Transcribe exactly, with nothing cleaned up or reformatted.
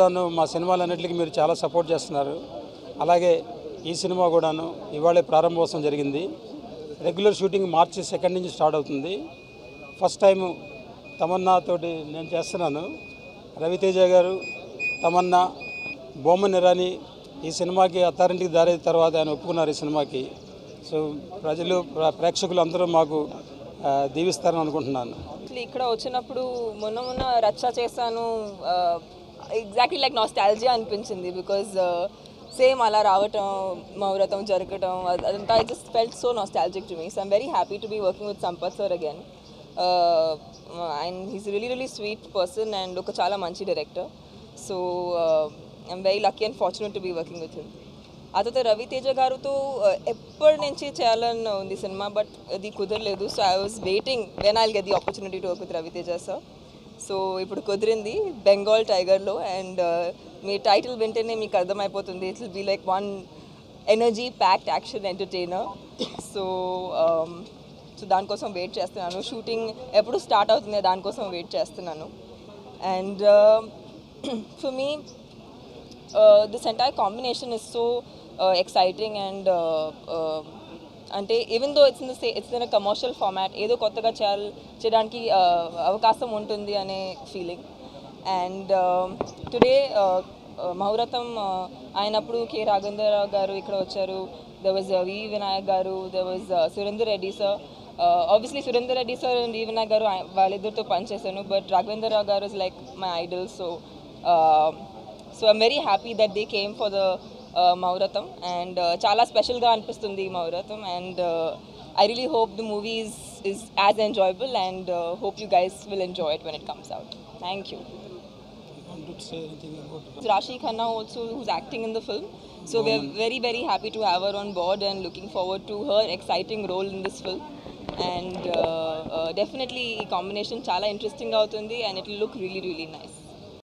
కూడాను మా సినిమాలన్నిటికీ మీరు చాలా సపోర్ట్ చేస్తున్నారు. అలాగే ఈ సినిమా కూడాను ఇవాళే ప్రారంభోత్సవం జరిగింది. రెగ్యులర్ షూటింగ్ మార్చి సెకండ్ నుంచి స్టార్ట్ అవుతుంది. ఫస్ట్ టైం తమన్నా తోటి నేను చేస్తున్నాను. రవితేజ గారు, తమన్నా, బొమ్మన్ ఇరానీ ఈ సినిమాకి అథారిటీకి దారి తర్వాత ఆయన ఒప్పుకున్నారు ఈ సినిమాకి. సో ప్రజలు ప్రేక్షకులు అందరూ మాకు దీవిస్తారని అనుకుంటున్నాను. ఇక్కడ వచ్చినప్పుడు మొన్న మొన్న రచ్చ చేశాను, ఎగ్జాక్ట్లీ లైక్ నాస్టాల్జియా అనిపించింది. బికాజ్ సేమ్ అలా రావటం, మౌరతం జరగటం అదంతా I just felt so nostalgic to me. So I'm very happy to be working with Sampath sir again. And he's really really sweet person and ఒక చాలా మంచి director. So I'm very lucky and fortunate to be working with him. ఆ తర్వాత రవి తేజ గారుతో ఎప్పటి నుంచి చేయాలని ఉంది cinema, but అది కుదరలేదు. So I was waiting when I'll get the opportunity to work with Ravi Teja sir. So ఇప్పుడు కుదిరింది బెంగాల్ టైగర్లో. అండ్ మీ టైటిల్ వింటేనే మీకు అర్థమైపోతుంది, it will be like one energy packed action entertainer. So so దానికోసం వెయిట్ చేస్తున్నాను. షూటింగ్ ఎప్పుడు స్టార్ట్ అవుతుంది దానికోసం వెయిట్ చేస్తున్నాను. And for me this entire combination is so Uh, exciting and అంటే even though it's in the say it's in a commercial format ఏదో కొత్తగా చేయాలి చేయడానికి అవకాశం ఉంటుంది అనే ఫీలింగ్. అండ్ టుడే మహూరతం అయినప్పుడు కే రాఘవేంద్ర గారు ఇక్కడ వచ్చారు, దెర్ వాజ్ వి వినాయక్ గారు, there was Surender Reddy sir. Obviously Surender Reddy sir and V Vinayak గారు వాళ్ళిద్దరితో పనిచేశాను, బట్ రాఘవేంద్రరావు గారు is like my idol. So so I'm very happy that they came for the మౌరతం. అండ్ చాలా స్పెషల్గా అనిపిస్తుంది ఈ మౌరతం. And I really hope the movie is is as enjoyable and hope you guys will enjoy it when it comes out. Thank you. Rashi Khanna also, who's acting in the film. So we're very very happy to have her on board and looking forward to her exciting role in this film. And uh, uh, definitely ఈ combination చాలా interesting అవుతుంది and it will look really really nice.